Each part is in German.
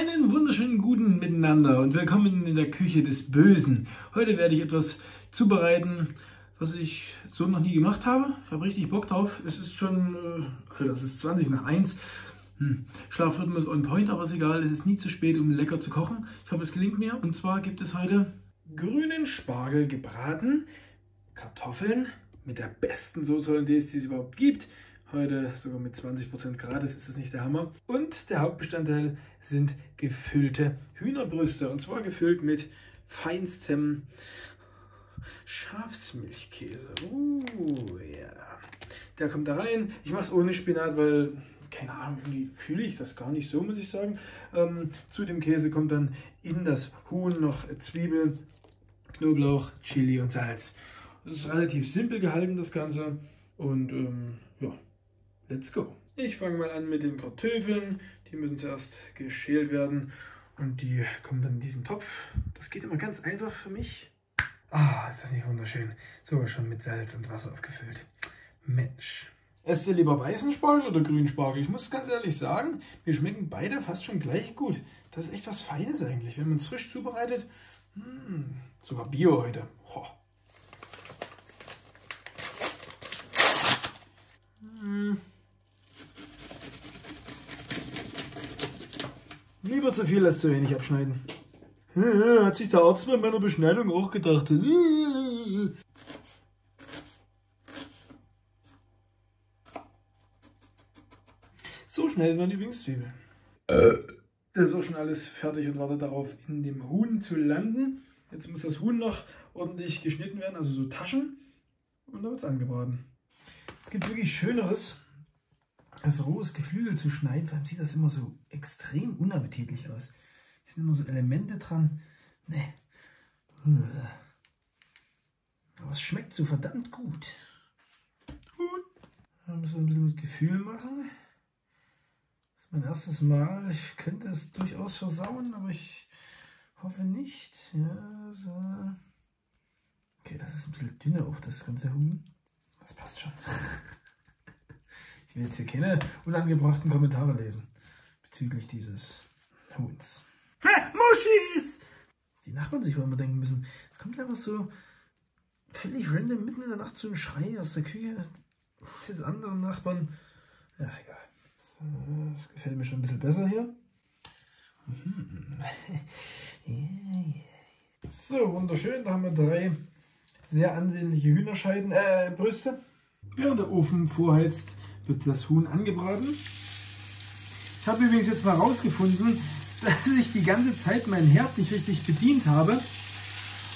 Einen wunderschönen guten Miteinander und willkommen in der Küche des Bösen. Heute werde ich etwas zubereiten, was ich so noch nie gemacht habe. Ich habe richtig Bock drauf. Es ist schon, das ist 20 nach 1. Schlafrhythmus on point, aber ist egal. Es ist nie zu spät, um lecker zu kochen. Ich hoffe, es gelingt mir. Und zwar gibt es heute grünen Spargel gebraten, Kartoffeln mit der besten Soße hollandaise, die es überhaupt gibt. Heute sogar mit 20% gratis, ist das nicht der Hammer. Und der Hauptbestandteil sind gefüllte Hühnerbrüste. Und zwar gefüllt mit feinstem Schafsmilchkäse. Yeah. Der kommt da rein. Ich mache es ohne Spinat, weil, keine Ahnung, irgendwie fühle ich das gar nicht so, muss ich sagen. Zu dem Käse kommt dann in das Huhn noch Zwiebel, Knoblauch, Chili und Salz. Das ist relativ simpel gehalten, das Ganze. Und ja. Let's go! Ich fange mal an mit den Kartoffeln, die müssen zuerst geschält werden und die kommen dann in diesen Topf. Das geht immer ganz einfach für mich. Ah, ist das nicht wunderschön? Sogar schon mit Salz und Wasser aufgefüllt. Mensch! Esst ihr lieber weißen Spargel oder grünen Spargel? Ich muss ganz ehrlich sagen, mir schmecken beide fast schon gleich gut. Das ist echt was Feines eigentlich, wenn man es frisch zubereitet. Sogar Bio heute. Ho. Lieber zu viel als zu wenig abschneiden. Hat sich der Arzt bei meiner Beschneidung auch gedacht. So schneidet man übrigens Zwiebeln. Das ist auch schon alles fertig und wartet darauf, in dem Huhn zu landen. Jetzt muss das Huhn noch ordentlich geschnitten werden, also so Taschen. Und dann wird es angebraten. Es gibt wirklich Schöneres, als rohes Geflügel zu schneiden, vor allem sieht das immer so extrem unappetitlich aus. Hier sind immer so Elemente dran. Ne. Aber es schmeckt so verdammt gut. Da müssen wir ein bisschen mit Gefühl machen. Das ist mein erstes Mal. Ich könnte es durchaus versauen, aber ich hoffe nicht. Ja, so. Okay, das ist ein bisschen dünner auf das ganze Huhn. Das passt schon. Ich will jetzt hier keine unangebrachten Kommentare lesen bezüglich dieses Huhns. Muschis! Die Nachbarn sich wohl immer denken müssen, es kommt einfach so völlig random mitten in der Nacht so ein Schrei aus der Küche des anderen Nachbarn. Ja, egal. So, das gefällt mir schon ein bisschen besser hier. So, wunderschön. Da haben wir drei sehr ansehnliche Hühnerscheiden, Brüste. Während der Ofen vorheizt, wird das Huhn angebraten. Ich habe übrigens jetzt mal rausgefunden, dass ich die ganze Zeit meinen Herd nicht richtig bedient habe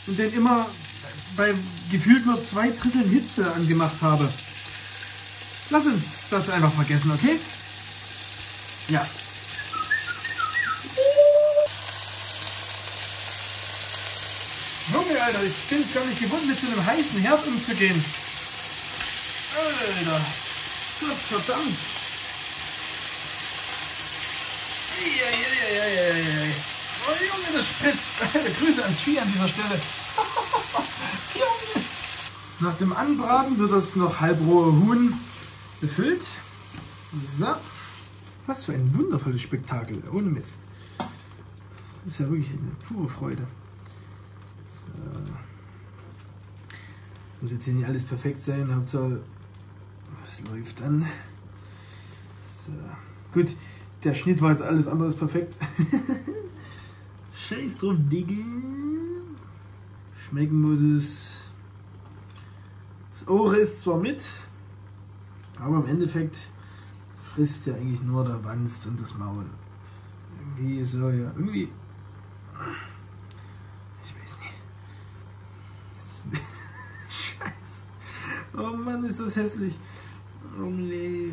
und den immer bei gefühlt nur 2/3 Hitze angemacht habe. Lass uns das einfach vergessen, okay? Ja. Junge, Alter, ich bin es gar nicht gewohnt, mit so einem heißen Herd umzugehen. Alter. Gott verdammt! Oh Junge, das spritzt! Grüße ans Vieh an dieser Stelle! Junge. Nach dem Anbraten wird das noch halbrohe Huhn befüllt. So. Was für ein wundervolles Spektakel, ohne Mist. Das ist ja wirklich eine pure Freude. So. Muss jetzt hier nicht alles perfekt sein, Hauptsache. Das läuft dann. So. Gut, der Schnitt war jetzt alles andere als perfekt. Scheiß drauf, Digga. Schmecken muss es. Das Ohr ist zwar mit, aber im Endeffekt frisst ja eigentlich nur der Wanst und das Maul. Irgendwie so, ja, irgendwie. Ich weiß nicht. Scheiße. Oh Mann, ist das hässlich. Oh nee. Ich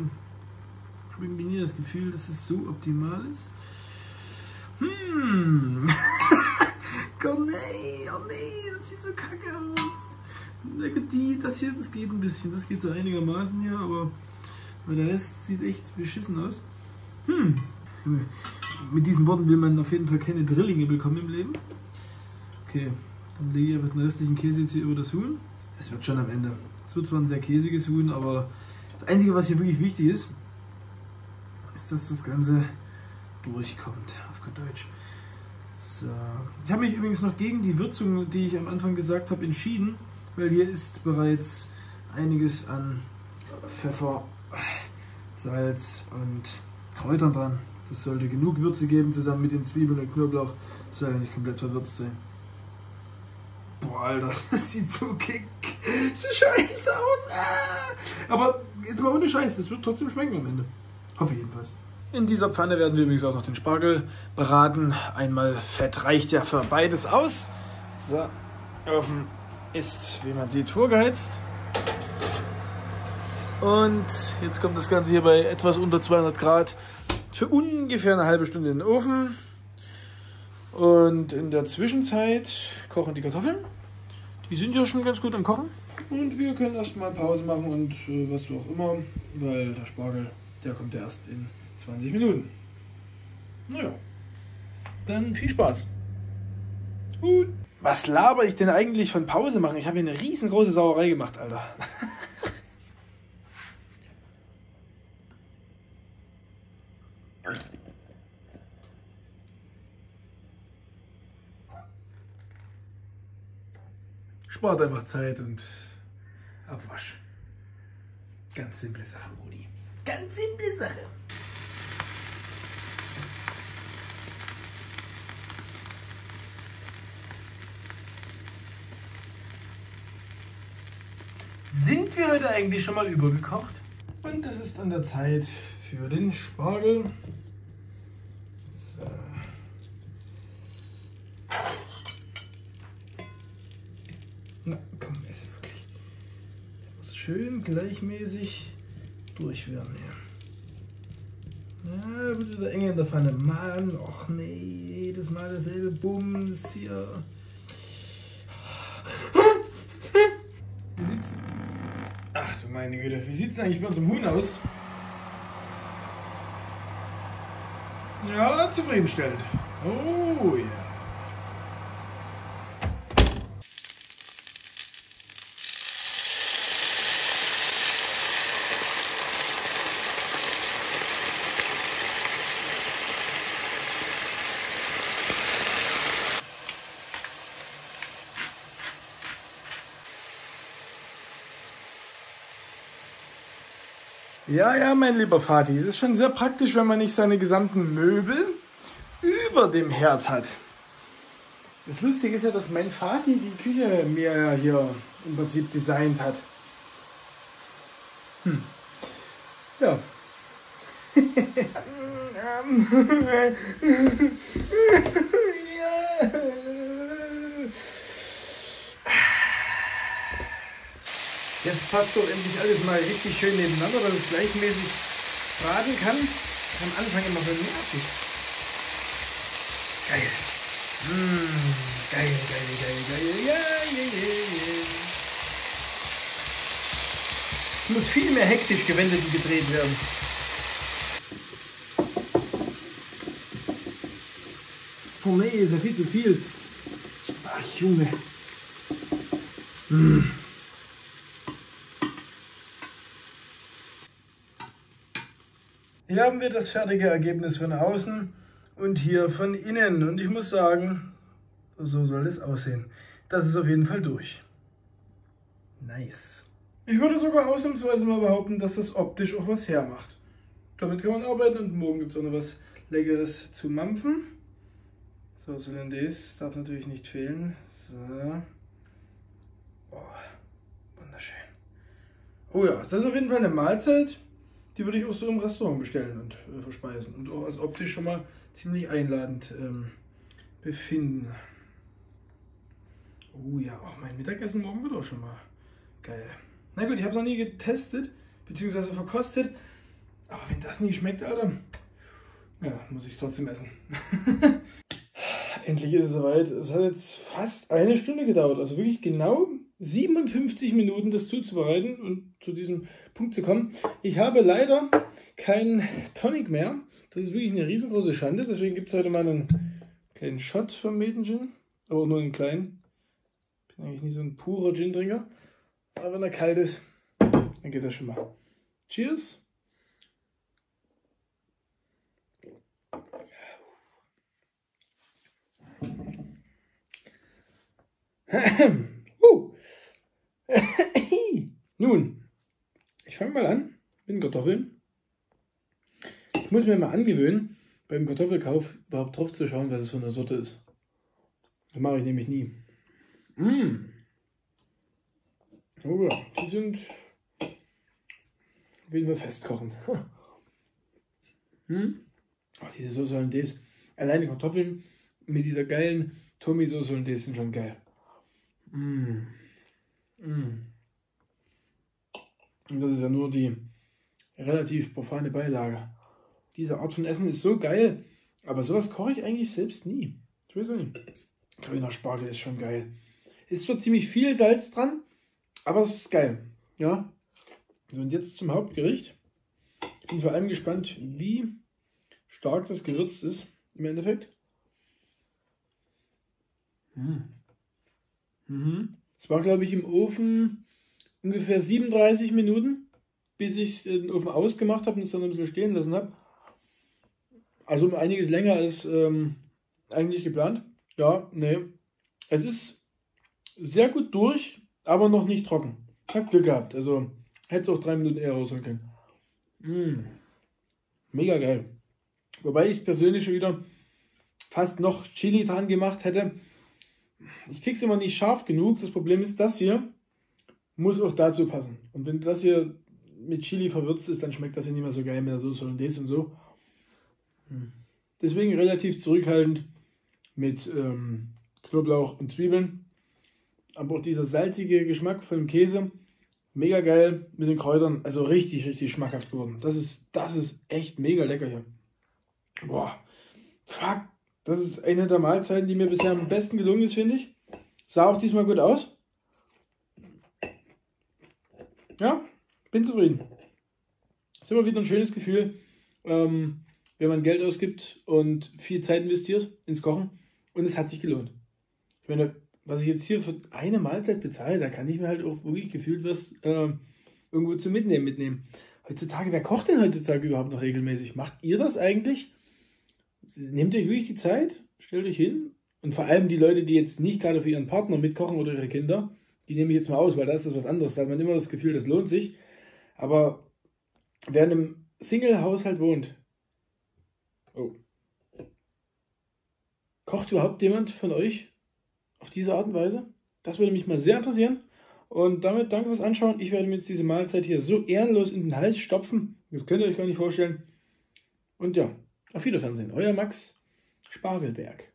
habe irgendwie nie das Gefühl, dass es so optimal ist. Oh nee, das sieht so kacke aus. Das hier, das geht ein bisschen. Das geht so einigermaßen hier, aber der Rest sieht echt beschissen aus. Mit diesen Worten will man auf jeden Fall keine Drillinge bekommen im Leben. Okay, dann lege ich einfach den restlichen Käse jetzt hier über das Huhn. Das wird schon am Ende. Es wird zwar ein sehr käsiges Huhn, aber das Einzige, was hier wirklich wichtig ist, ist, dass das Ganze durchkommt auf gut Deutsch. So. Ich habe mich übrigens noch gegen die Würzung, die ich am Anfang gesagt habe, entschieden, weil hier ist bereits einiges an Pfeffer, Salz und Kräutern dran. Das sollte genug Würze geben, zusammen mit den Zwiebeln und Knoblauch. Das soll ja nicht komplett verwürzt sein. Boah, Alter, das sieht so scheiße aus. Aber jetzt mal ohne Scheiß, das wird trotzdem schmecken am Ende. Hoffe ich jedenfalls. In dieser Pfanne werden wir übrigens auch noch den Spargel braten. Einmal Fett reicht ja für beides aus. So, Ofen ist, wie man sieht, vorgeheizt. Und jetzt kommt das Ganze hier bei etwas unter 200 Grad für ungefähr eine halbe Stunde in den Ofen. Und in der Zwischenzeit kochen die Kartoffeln. Die sind ja schon ganz gut am Kochen. Und wir können erstmal Pause machen und was auch immer, weil der Spargel, der kommt ja erst in 20 Minuten. Naja, dann viel Spaß. Gut. Was laber ich denn eigentlich von Pause machen? Ich habe hier eine riesengroße Sauerei gemacht, Alter. Spart einfach Zeit und Abwasch. Ganz simple Sache, Rudi. Ganz simple Sache. Sind wir heute eigentlich schon mal übergekocht? Und es ist an der Zeit für den Spargel. So. Na komm, esse wirklich. Der muss schön gleichmäßig durch werden hier. Ja, wird wieder eng in der Pfanne. Mann, och nee, jedes Mal dasselbe Bums hier. Ach du meine Güte, wie sieht es eigentlich bei unserem Huhn aus? Ja, zufriedenstellend. Oh ja. Yeah. Ja, ja, mein lieber Vati, es ist schon sehr praktisch, wenn man nicht seine gesamten Möbel über dem Herd hat. Das Lustige ist ja, dass mein Vati die Küche mir hier im Prinzip designt hat. Hm. Ja. Jetzt passt doch endlich alles mal richtig schön nebeneinander, dass es gleichmäßig braten kann. Am Anfang immer so nervig. Geil. Mmh, geil, geil, geil, geil. Ja, ja, ja, ja. Es muss viel mehr hektisch gewendet und gedreht werden. Oh nee, ist ja viel zu viel. Ach Junge. Mmh. Hier haben wir das fertige Ergebnis von außen und hier von innen. Und ich muss sagen, so soll es aussehen. Das ist auf jeden Fall durch. Nice. Ich würde sogar ausnahmsweise mal behaupten, dass das optisch auch was hermacht. Damit kann man arbeiten und morgen gibt es auch noch was Leckeres zu mampfen. So, Hollandaise darf natürlich nicht fehlen. So. Oh, wunderschön. Oh ja, das ist auf jeden Fall eine Mahlzeit. Die würde ich auch so im Restaurant bestellen und verspeisen und auch als optisch schon mal ziemlich einladend befinden. Oh ja, auch mein Mittagessen morgen wird auch schon mal geil. Na gut, ich habe es noch nie getestet, beziehungsweise verkostet, aber wenn das nie schmeckt, Alter, ja, muss ich es trotzdem essen. Endlich ist es soweit. Es hat jetzt fast eine Stunde gedauert, also wirklich genau 57 Minuten das zuzubereiten und zu diesem Punkt zu kommen. Ich habe leider keinen Tonic mehr. Das ist wirklich eine riesengroße Schande. Deswegen gibt es heute mal einen kleinen Shot vom Mädchen Gin. Aber auch nur einen kleinen. Ich bin eigentlich nicht so ein purer Gin-Trinker. Aber wenn er kalt ist, dann geht das schon mal. Cheers! Nun, ich fange mal an mit den Kartoffeln. Ich muss mir mal angewöhnen, beim Kartoffelkauf überhaupt drauf zu schauen, was es für eine Sorte ist. Das mache ich nämlich nie. Oh ja, die sind auf jeden Fall festkochend. Ach, diese Soße Hollandaise. Alleine Kartoffeln mit dieser geilen Thomy Soße Hollandaise sind schon geil. Und das ist ja nur die relativ profane Beilage. Diese Art von Essen ist so geil, aber sowas koche ich eigentlich selbst nie. Ich weiß auch nicht. Grüner Spargel ist schon geil. Ist zwar ziemlich viel Salz dran, aber es ist geil. Ja. So, und jetzt zum Hauptgericht. Ich bin vor allem gespannt, wie stark das gewürzt ist im Endeffekt. Es war, glaube ich, im Ofen ungefähr 37 Minuten, bis ich den Ofen ausgemacht habe und es dann ein bisschen stehen lassen habe. Also um einiges länger als eigentlich geplant. Ja, nee. Es ist sehr gut durch, aber noch nicht trocken. Ich habe Glück gehabt. Also hätte es auch 3 Minuten eher rausholen können. Mega geil. Wobei ich persönlich schon wieder fast noch Chili dran gemacht hätte. Ich krieg's immer nicht scharf genug. Das Problem ist, das hier muss auch dazu passen. Und wenn das hier mit Chili verwürzt ist, dann schmeckt das hier nicht mehr so geil mit der Soße Hollandaise und so. Deswegen relativ zurückhaltend mit Knoblauch und Zwiebeln. Aber auch dieser salzige Geschmack von dem Käse, mega geil mit den Kräutern, also richtig, richtig schmackhaft geworden. Das ist echt mega lecker hier. Boah, fuck, das ist eine der Mahlzeiten, die mir bisher am besten gelungen ist, finde ich. Sah auch diesmal gut aus. Ja, bin zufrieden. Ist immer wieder ein schönes Gefühl, wenn man Geld ausgibt und viel Zeit investiert ins Kochen. Und es hat sich gelohnt. Ich meine, was ich jetzt hier für eine Mahlzeit bezahle, da kann ich mir halt auch wirklich gefühlt was irgendwo zum Mitnehmen. Heutzutage, wer kocht denn heutzutage überhaupt noch regelmäßig? Macht ihr das eigentlich? Nehmt euch wirklich die Zeit, stellt euch hin. Und vor allem die Leute, die jetzt nicht gerade für ihren Partner mitkochen oder ihre Kinder, die nehme ich jetzt mal aus, weil da ist das was anderes. Da hat man immer das Gefühl, das lohnt sich. Aber wer in einem Single-Haushalt wohnt, kocht überhaupt jemand von euch auf diese Art und Weise? Das würde mich mal sehr interessieren. Und damit danke fürs Anschauen. Ich werde mir jetzt diese Mahlzeit hier so ehrenlos in den Hals stopfen. Das könnt ihr euch gar nicht vorstellen. Und ja, auf Wiedersehen. Euer Max Spargelberg.